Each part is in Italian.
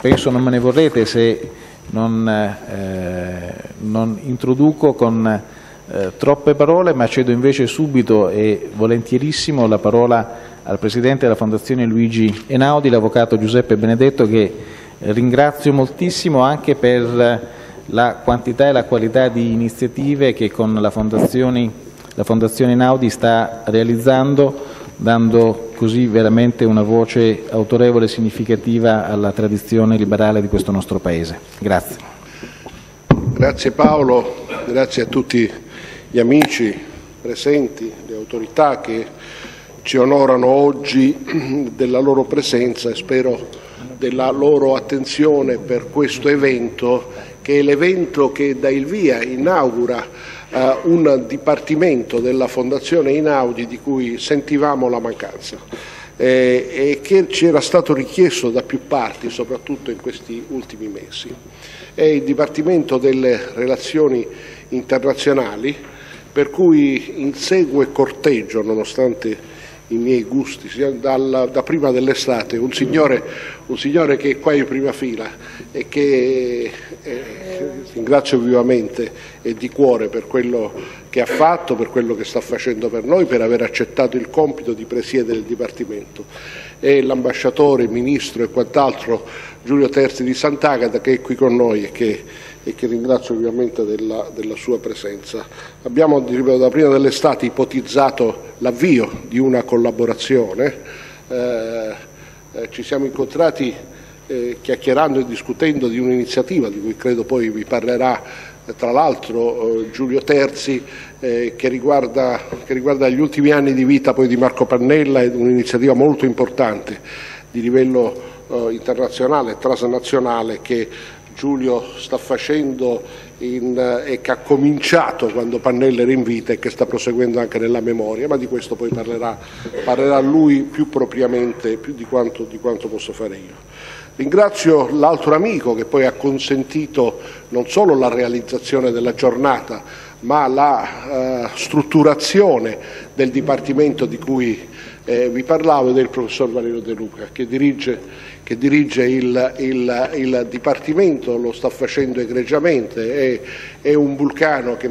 penso non me ne vorrete se non introduco con troppe parole, ma cedo invece subito e volentierissimo la parola al Presidente della Fondazione Luigi Einaudi, l'Avvocato Giuseppe Benedetto, che ringrazio moltissimo anche per la quantità e la qualità di iniziative che con la Fondazione Einaudi sta realizzando, dando così veramente una voce autorevole e significativa alla tradizione liberale di questo nostro Paese. Grazie. Grazie Paolo, grazie a tutti gli amici presenti, le autorità che ci onorano oggi della loro presenza e spero della loro attenzione per questo evento, che è l'evento che dà il via, inaugura un dipartimento della Fondazione Einaudi di cui sentivamo la mancanza e che ci era stato richiesto da più parti, soprattutto in questi ultimi mesi. È il Dipartimento delle Relazioni Internazionali, per cui inseguo e corteggio, nonostante i miei gusti, da prima dell'estate, un signore che è qua in prima fila e che ringrazio vivamente e di cuore per quello che ha fatto, per quello che sta facendo per noi, per aver accettato il compito di presiedere il Dipartimento. E l'ambasciatore, il ministro e quant'altro, Giulio Terzi di Sant'Agata, che è qui con noi e che ringrazio ovviamente della sua presenza. Abbiamo, da prima dell'estate, ipotizzato l'avvio di una collaborazione, ci siamo incontrati chiacchierando e discutendo di un'iniziativa di cui credo poi vi parlerà tra l'altro Giulio Terzi, che riguarda gli ultimi anni di vita poi di Marco Pannella, ed un'iniziativa molto importante di livello internazionale e transnazionale che Giulio sta facendo e che ha cominciato quando Pannella era in vita e che sta proseguendo anche nella memoria, ma di questo poi parlerà lui più propriamente, più di quanto posso fare io. Ringrazio l'altro amico che poi ha consentito non solo la realizzazione della giornata, ma la strutturazione del Dipartimento di cui vi parlavo, del professor Valerio De Luca, che dirige il Dipartimento, lo sta facendo egregiamente, è un vulcano che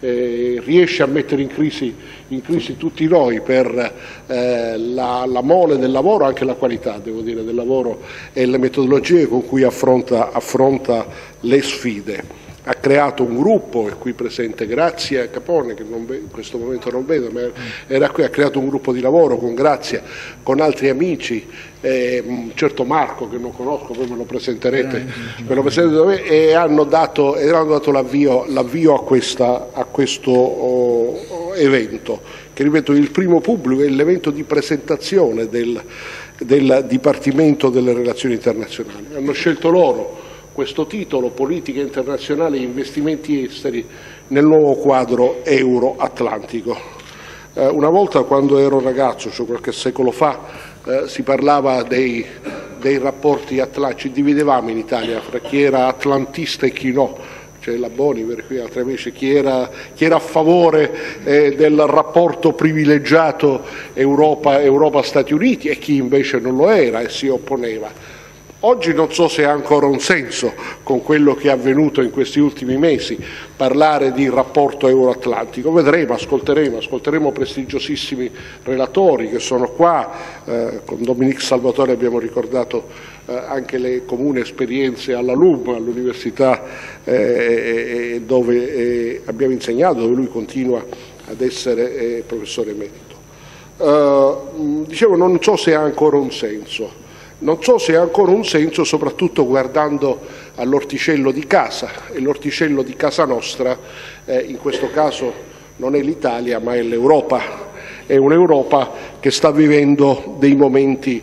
riesce a mettere in crisi tutti noi per la mole del lavoro, anche la qualità, devo dire, del lavoro e le metodologie con cui affronta le sfide. Ha creato un gruppo, è qui presente Grazia Capone, che in questo momento non vedo, ma era qui, ha creato un gruppo di lavoro con Grazia, con altri amici, certo Marco che non conosco, poi me lo presenterete, e hanno dato l'avvio a questo evento, che ripeto, il primo pubblico è l'evento di presentazione del Dipartimento delle Relazioni Internazionali. Hanno scelto loro questo titolo, Politica internazionale e investimenti esteri nel nuovo quadro euro-atlantico. Una volta, quando ero ragazzo, cioè qualche secolo fa, si parlava dei rapporti atlantici, ci dividevamo in Italia fra chi era atlantista e chi no. C'è la Boni per qui, altre invece, chi era a favore del rapporto privilegiato Europa-Stati Uniti e chi invece non lo era e si opponeva. Oggi non so se ha ancora un senso, con quello che è avvenuto in questi ultimi mesi, parlare di rapporto euro-atlantico. Vedremo, ascolteremo prestigiosissimi relatori che sono qua, con Dominique Salvatore abbiamo ricordato anche le comuni esperienze alla LUM, all'università dove abbiamo insegnato, dove lui continua ad essere professore emerito. Dicevo, non so se ha ancora un senso. Non so se ha ancora un senso, soprattutto guardando all'orticello di casa, e l'orticello di casa nostra in questo caso non è l'Italia ma è l'Europa, è un'Europa che sta vivendo dei momenti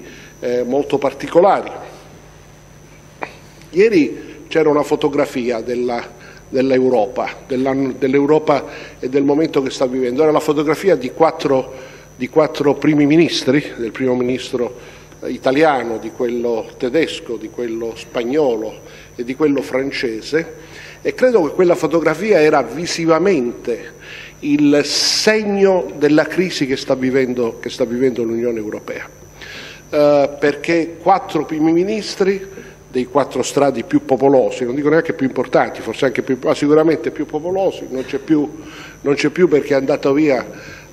molto particolari. Ieri c'era una fotografia dell'Europa e del momento che sta vivendo, era la fotografia di quattro primi ministri, del primo ministro italiano, di quello tedesco, di quello spagnolo e di quello francese, e credo che quella fotografia era visivamente il segno della crisi che sta vivendo l'Unione Europea. perché 4 primi ministri dei 4 strati più popolosi, non dico neanche più importanti, forse anche più, ma sicuramente più popolosi, non c'è più perché è andata via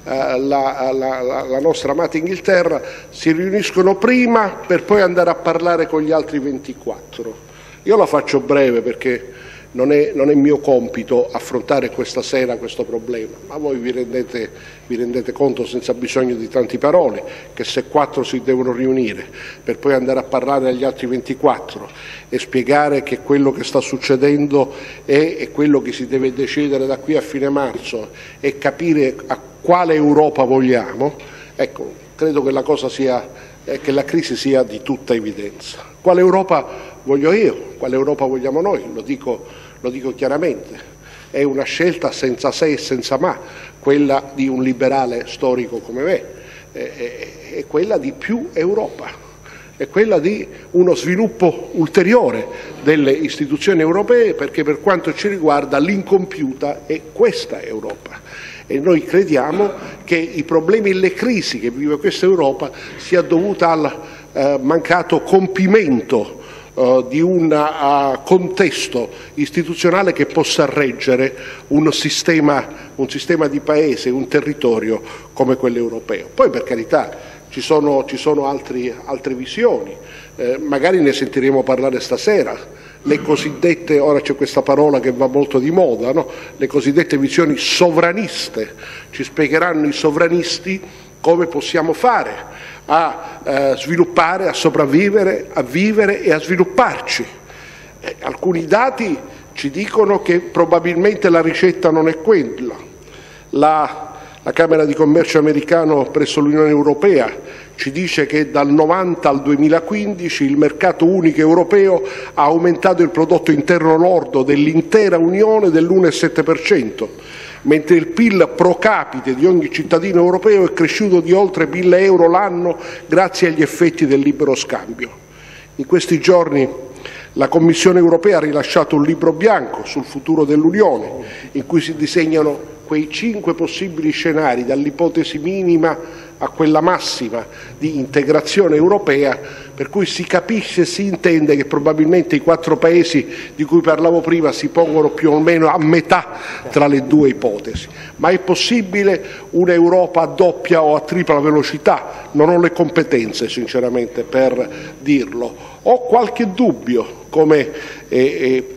la nostra amata Inghilterra, si riuniscono prima per poi andare a parlare con gli altri 24. Io la faccio breve perché non è mio compito affrontare questa sera questo problema, ma voi vi rendete conto senza bisogno di tante parole che se 4 si devono riunire per poi andare a parlare agli altri 24 e spiegare che quello che sta succedendo è quello che si deve decidere da qui a fine marzo e capire a quale Europa vogliamo, ecco, credo che la cosa sia, che la crisi sia di tutta evidenza. Quale Europa voglio io? Quale Europa vogliamo noi? Lo dico chiaramente. È una scelta senza se e senza ma, quella di un liberale storico come me, è quella di più Europa, è quella di uno sviluppo ulteriore delle istituzioni europee, perché per quanto ci riguarda l'incompiuta è questa Europa. E noi crediamo che i problemi e le crisi che vive questa Europa sia dovuta al mancato compimento di un contesto istituzionale che possa reggere un sistema di paese, un territorio come quello europeo. Poi, per carità, ci sono altre visioni, magari ne sentiremo parlare stasera, le cosiddette, ora c'è questa parola che va molto di moda, no? Le cosiddette visioni sovraniste, ci spiegheranno i sovranisti come possiamo fare a sviluppare, a sopravvivere, a vivere e a svilupparci. Alcuni dati ci dicono che probabilmente la ricetta non è quella. La Camera di Commercio americano presso l'Unione Europea ci dice che dal 1990 al 2015 il mercato unico europeo ha aumentato il prodotto interno lordo dell'intera Unione dell'1,7%, mentre il PIL pro capite di ogni cittadino europeo è cresciuto di oltre 1.000 euro l'anno grazie agli effetti del libero scambio. In questi giorni la Commissione europea ha rilasciato un libro bianco sul futuro dell'Unione, in cui si disegnano quei 5 possibili scenari, dall'ipotesi minima a quella massima di integrazione europea, per cui si capisce e si intende che probabilmente i 4 paesi di cui parlavo prima si pongono più o meno a metà tra le 2 ipotesi. Ma è possibile un'Europa a doppia o a tripla velocità? Non ho le competenze, sinceramente, per dirlo. Ho qualche dubbio. Come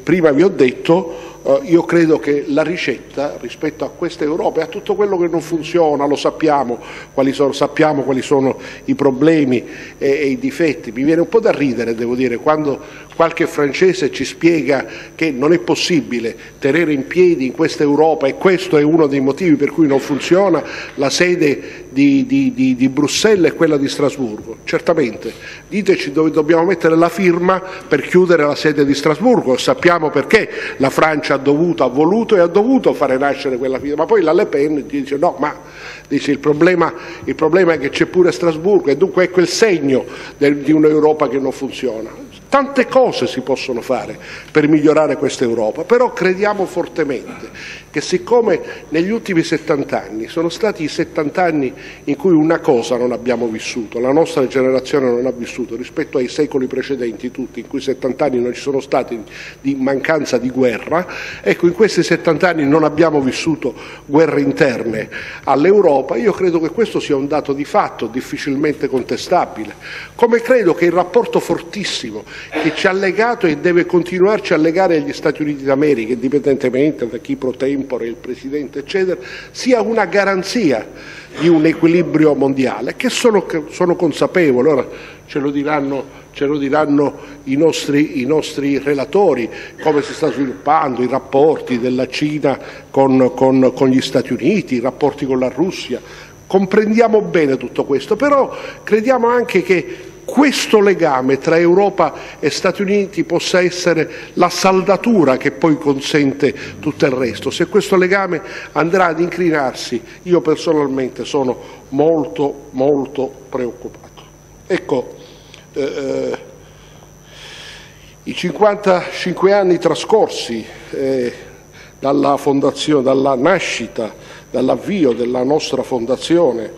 prima vi ho detto, io credo che la ricetta rispetto a questa Europa e a tutto quello che non funziona, lo sappiamo quali sono i problemi e i difetti. Mi viene un po' da ridere, devo dire, quando qualche francese ci spiega che non è possibile tenere in piedi in questa Europa, e questo è uno dei motivi per cui non funziona, la sede di Bruxelles e quella di Strasburgo. Certamente, diteci dove dobbiamo mettere la firma per chiudere la sede di Strasburgo, sappiamo perché la Francia ha voluto e ha dovuto fare nascere quella firma, ma poi la Le Pen dice no, ma dice, il problema è che c'è pure Strasburgo, e dunque è quel segno di un'Europa che non funziona. Tante cose si possono fare per migliorare questa Europa, però crediamo fortemente che, siccome negli ultimi 70 anni sono stati i 70 anni in cui una cosa non abbiamo vissuto, la nostra generazione non ha vissuto rispetto ai secoli precedenti tutti, in cui 70 anni non ci sono stati di mancanza di guerra, ecco, in questi 70 anni non abbiamo vissuto guerre interne all'Europa, io credo che questo sia un dato di fatto difficilmente contestabile, come credo che il rapporto fortissimo che ci ha legato e deve continuarci a legare agli Stati Uniti d'America, indipendentemente da chi pro tempore, il Presidente eccetera, sia una garanzia di un equilibrio mondiale, che sono consapevole, ora ce lo diranno i nostri relatori, come si sta sviluppando i rapporti della Cina con gli Stati Uniti, i rapporti con la Russia, comprendiamo bene tutto questo, però crediamo anche che questo legame tra Europa e Stati Uniti possa essere la saldatura che poi consente tutto il resto. Se questo legame andrà ad incrinarsi, io personalmente sono molto, molto preoccupato. Ecco, i 55 anni trascorsi dalla fondazione, dalla nascita, dall'avvio della nostra fondazione,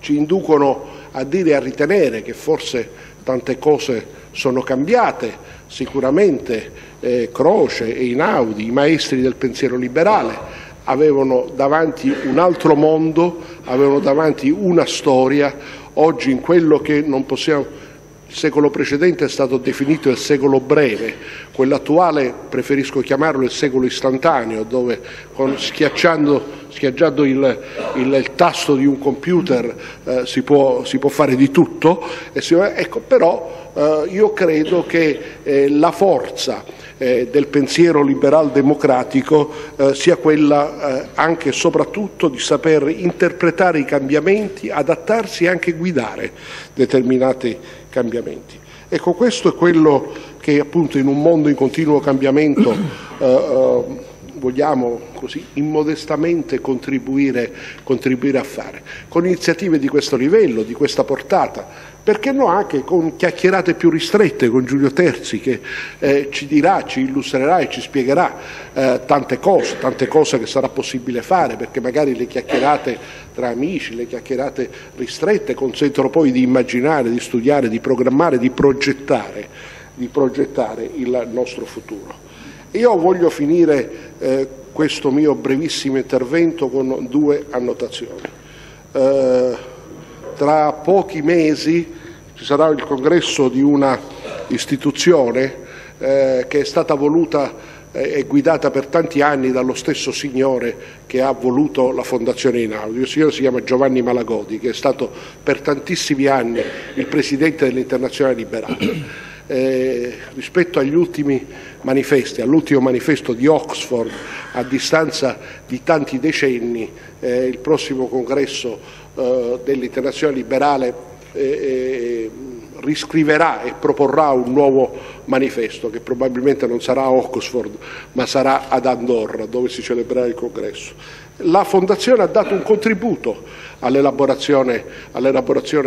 ci inducono a dire e a ritenere che forse tante cose sono cambiate, sicuramente Croce e Einaudi, i maestri del pensiero liberale, avevano davanti un altro mondo, avevano davanti una storia. Oggi in quello che non possiamo... Il secolo precedente è stato definito il secolo breve, quello attuale preferisco chiamarlo il secolo istantaneo, dove schiacciando il tasto di un computer si può fare di tutto. Ecco, però io credo che la forza del pensiero liberal-democratico sia quella anche e soprattutto di saper interpretare i cambiamenti, adattarsi e anche guidare determinati cambiamenti. Ecco, questo è quello che appunto in un mondo in continuo cambiamento vogliamo così immodestamente contribuire a fare, con iniziative di questo livello, di questa portata, perché no anche con chiacchierate più ristrette con Giulio Terzi che ci dirà, ci illustrerà e ci spiegherà tante cose che sarà possibile fare, perché magari le chiacchierate tra amici, le chiacchierate ristrette consentono poi di immaginare, di studiare, di programmare, di progettare il nostro futuro. Io voglio finire questo mio brevissimo intervento con due annotazioni. Tra pochi mesi ci sarà il congresso di una istituzione che è stata voluta e guidata per tanti anni dallo stesso signore che ha voluto la Fondazione Einaudi. Il signore si chiama Giovanni Malagodi, che è stato per tantissimi anni il presidente dell'Internazionale Liberale. Rispetto agli ultimi manifesti, all'ultimo manifesto di Oxford, a distanza di tanti decenni, il prossimo congresso dell'Internazionale Liberale riscriverà e proporrà un nuovo manifesto che probabilmente non sarà a Oxford ma sarà ad Andorra, dove si celebrerà il congresso. La Fondazione ha dato un contributo all'elaborazione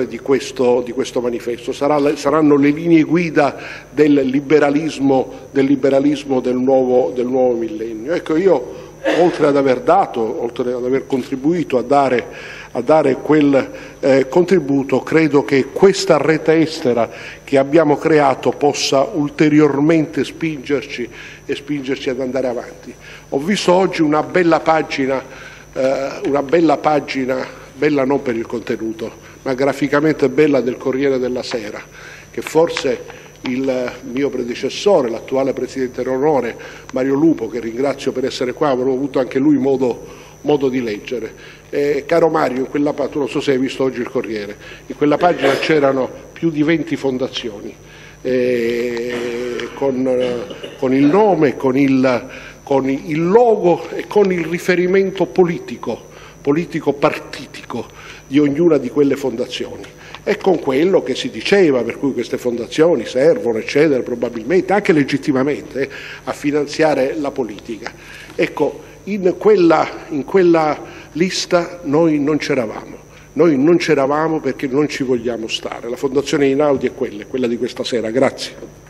di questo manifesto. Saranno le linee guida del liberalismo del nuovo millennio. Ecco, io oltre ad aver contribuito a dare quel contributo, credo che questa rete estera che abbiamo creato possa ulteriormente spingerci ad andare avanti. Ho visto oggi una bella pagina, bella non per il contenuto, ma graficamente bella, del Corriere della Sera, che forse il mio predecessore, l'attuale Presidente d'onore Mario Lupo, che ringrazio per essere qua, avrò avuto anche lui modo di leggere. Caro Mario, in quella pagina, tu non so se hai visto oggi il Corriere, in quella pagina c'erano più di 20 fondazioni, con il nome, con il logo e con il riferimento politico-partitico di ognuna di quelle fondazioni. E con quello che si diceva, per cui queste fondazioni servono, eccetera, probabilmente, anche legittimamente, a finanziare la politica. Ecco, in quella lista noi non c'eravamo. Noi non c'eravamo perché non ci vogliamo stare. La Fondazione Einaudi è quella di questa sera. Grazie.